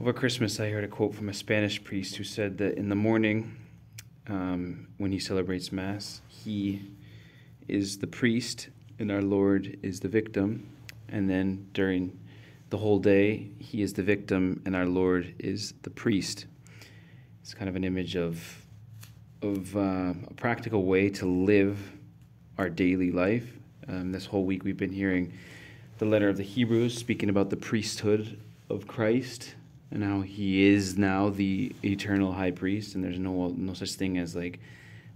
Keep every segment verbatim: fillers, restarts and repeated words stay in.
Over Christmas, I heard a quote from a Spanish priest who said that in the morning, um, when he celebrates Mass, he is the priest and our Lord is the victim. And then during the whole day, he is the victim and our Lord is the priest. It's kind of an image of of uh, a practical way to live our daily life. Um, this whole week we've been hearing the letter of the Hebrews speaking about the priesthood of Christ and how he is now the eternal high priest, and there's no no such thing as like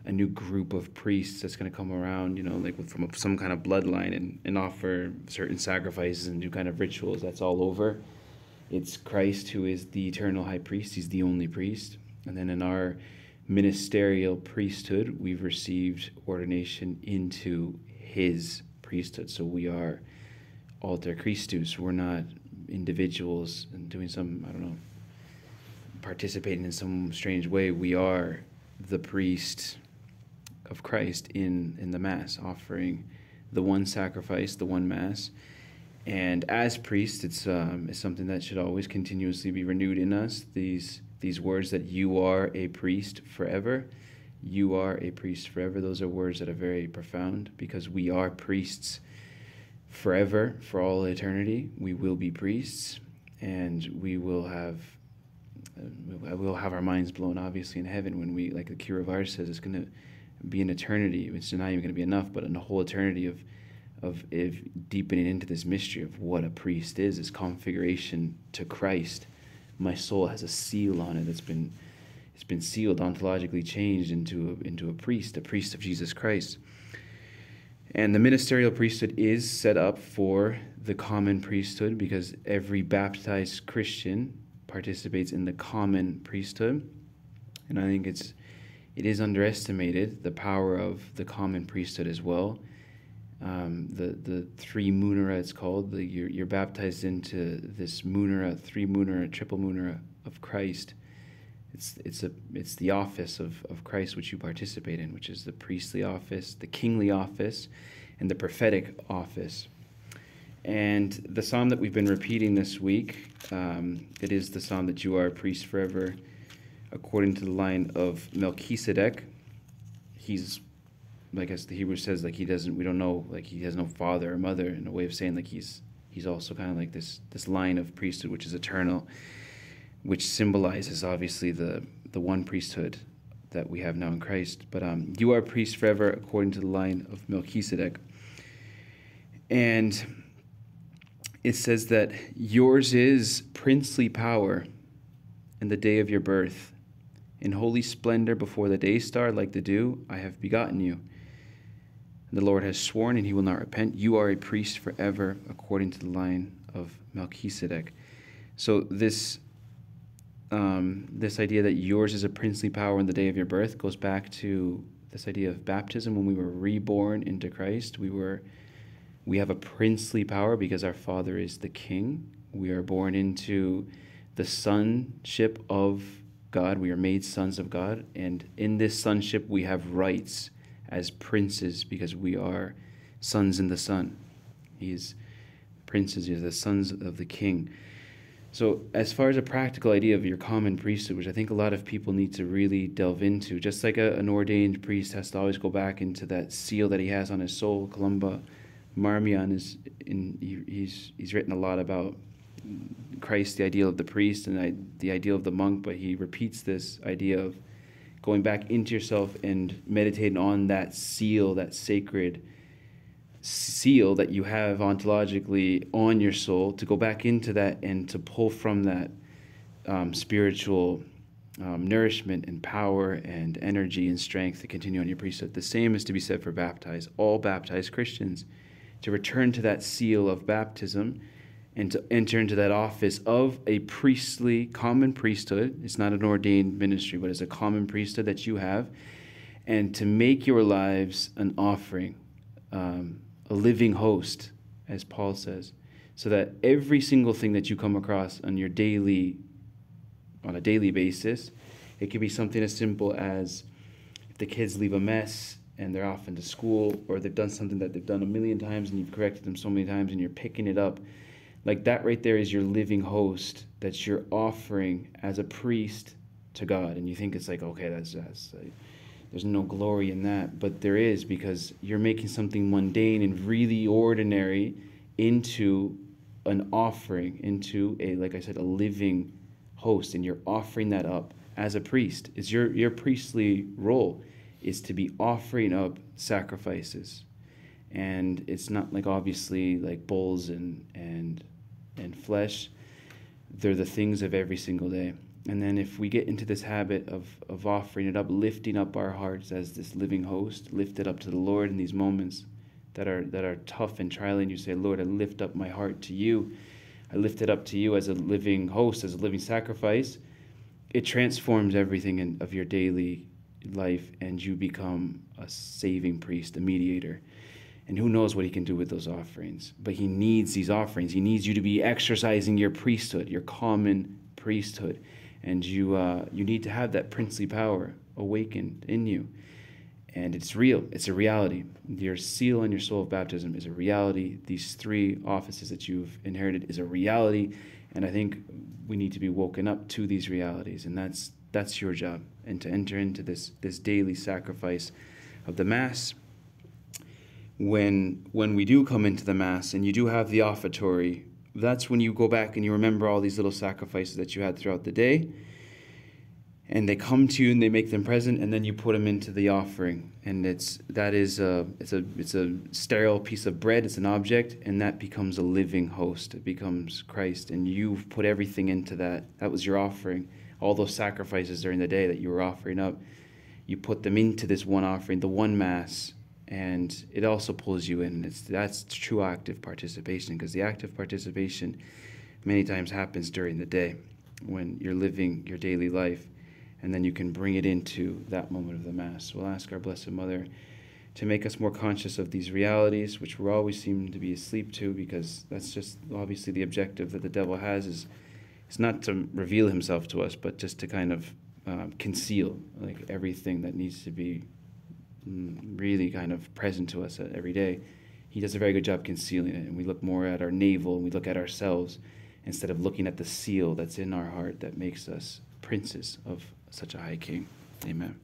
a new group of priests that's going to come around, you know, like from some kind of bloodline and, and offer certain sacrifices and do kind of rituals. That's all over. It's Christ who is the eternal high priest. He's the only priest. And then in our ministerial priesthood, we've received ordination into his priesthood. So we are alter Christus. We're not individuals and doing some, I don't know, participating in some strange way. We are the priest of Christ in, in the Mass, offering the one sacrifice, the one Mass. And as priests, it's, um, it's something that should always continuously be renewed in us, these These words that you are a priest forever, you are a priest forever. Those are words that are very profound because we are priests forever, for all eternity. We will be priests, and we will have, uh, we'll have our minds blown, obviously, in heaven when we, like the Curé of Ars says, it's going to be an eternity. It's not even going to be enough, but in a whole eternity of, of, of deepening into this mystery of what a priest is, is configuration to Christ. My soul has a seal on it that's been, it's been sealed, ontologically changed into a, into a priest, a priest of Jesus Christ. And the ministerial priesthood is set up for the common priesthood because every baptized Christian participates in the common priesthood. And I think it's, it is underestimated, the power of the common priesthood as well. Um, the, the three munera, it's called. The, you're, you're baptized into this munera, three munera, triple munera of Christ. It's, it's, a, it's the office of, of Christ which you participate in, which is the priestly office, the kingly office, and the prophetic office. And the psalm that we've been repeating this week, um, it is the psalm that you are a priest forever, according to the line of Melchizedek. He's, like as the Hebrew says, like he doesn't, we don't know, like he has no father or mother, in a way of saying like he's he's also kind of like this this line of priesthood which is eternal, which symbolizes obviously the the one priesthood that we have now in Christ. But um, you are a priest forever according to the line of Melchizedek, and it says that yours is princely power, in the day of your birth, in holy splendor before the day star, like the dew, I have begotten you. The Lord has sworn, and he will not repent. You are a priest forever, according to the line of Melchizedek. So this um, this idea that yours is a princely power in the day of your birth goes back to this idea of baptism. When we were reborn into Christ, we were we have a princely power because our Father is the King. We are born into the sonship of God. We are made sons of God, and in this sonship we have rights as princes because we are sons in the Son. He is princes, he is the sons of the King. So as far as a practical idea of your common priesthood, which I think a lot of people need to really delve into, just like a, an ordained priest has to always go back into that seal that he has on his soul. Columba Marmion, is in, he, he's, he's written a lot about Christ, the ideal of the priest, and the ideal of the monk, but he repeats this idea of going back into yourself and meditating on that seal, that sacred seal that you have ontologically on your soul, to go back into that and to pull from that um, spiritual um, nourishment and power and energy and strength to continue on your priesthood. The same is to be said for baptized, all baptized Christians, to return to that seal of baptism and to enter into that office of a priestly, common priesthood. It's not an ordained ministry, but it's a common priesthood that you have. And to make your lives an offering, um, a living host, as Paul says, so that every single thing that you come across on your daily, on a daily basis, it could be something as simple as if the kids leave a mess and they're off into school, or they've done something that they've done a million times and you've corrected them so many times and you're picking it up, Like that right there is your living host that you're offering as a priest to God. And you think it's like, okay, that's, that's uh, there's no glory in that. But there is, because you're making something mundane and really ordinary into an offering, into a, like I said, a living host. And you're offering that up as a priest. It's your, your priestly role is to be offering up sacrifices. And it's not like, obviously, like bulls and and and flesh. They're the things of every single day. And then if we get into this habit of, of offering it up, lifting up our hearts as this living host, lift it up to the Lord in these moments that are that are tough and trialing, you say, Lord, I lift up my heart to you. I lift it up to you as a living host, as a living sacrifice. It transforms everything in, of your daily life, and you become a saving priest, a mediator. And who knows what he can do with those offerings. But he needs these offerings. He needs you to be exercising your priesthood, your common priesthood. And you uh, you need to have that princely power awakened in you. And it's real. It's a reality. Your seal on your soul of baptism is a reality. These three offices that you've inherited is a reality. And I think we need to be woken up to these realities. And that's that's your job. And to enter into this, this daily sacrifice of the Mass. When when we do come into the Mass and you do have the offertory, that's when you go back and you remember all these little sacrifices that you had throughout the day. And they come to you and they make them present, and then you put them into the offering. And it's that is a it's a it's a sterile piece of bread. It's an object, and that becomes a living host. It becomes Christ, and you've put everything into that. That was your offering. All those sacrifices during the day that you were offering up, you put them into this one offering, the one Mass. And it also pulls you in. It's, that's true active participation, because the active participation many times happens during the day when you're living your daily life, and then you can bring it into that moment of the Mass. We'll ask our Blessed Mother to make us more conscious of these realities, which we always seem to be asleep to, because that's just obviously the objective that the devil has, is it's not to reveal himself to us, but just to kind of uh, conceal like everything that needs to be really kind of present to us every day. He does a very good job concealing it, and we look more at our navel and we look at ourselves instead of looking at the seal that's in our heart that makes us princes of such a high king. Amen.